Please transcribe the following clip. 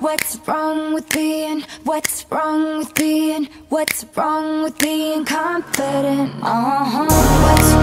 What's wrong with being, what's wrong with being, what's wrong with being confident? What's